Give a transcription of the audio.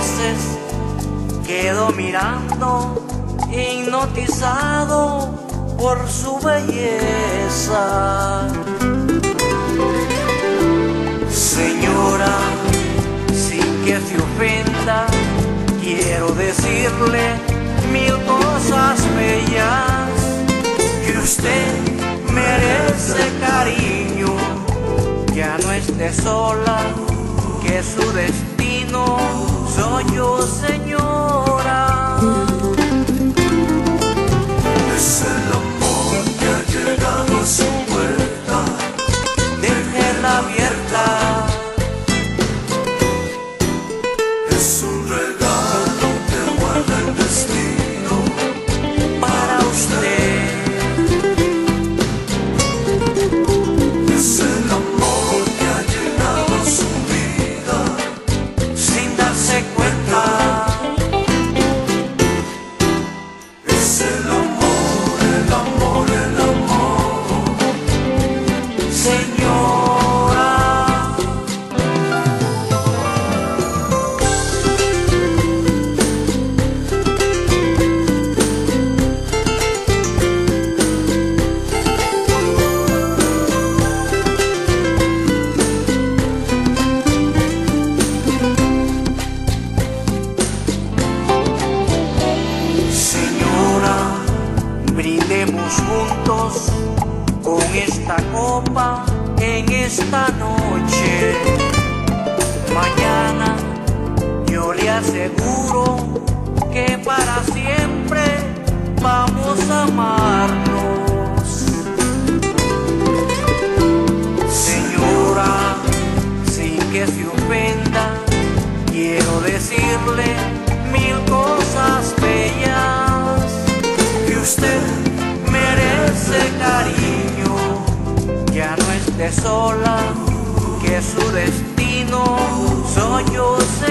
veces quedo mirando hipnotizado por su belleza. Señora, sin que se ofenda, quiero decirle mil cosas bellas, que usted merece cariño, ya no esté sola, que su destino soy yo, señora. Es el amor que ha llegado a su puerta, déjela abierta, es un regalo que guarda el destino para usted. Es el amor que ha llegado a su vida sin darse cuenta, es el amor. Brindemos juntos con esta copa en esta noche. Mañana yo le aseguro que para siempre vamos a amarnos. Señora, sin que se ofenda, quiero decirle mil cosas bellas. Usted merece cariño, ya no esté sola, que su destino soy yo.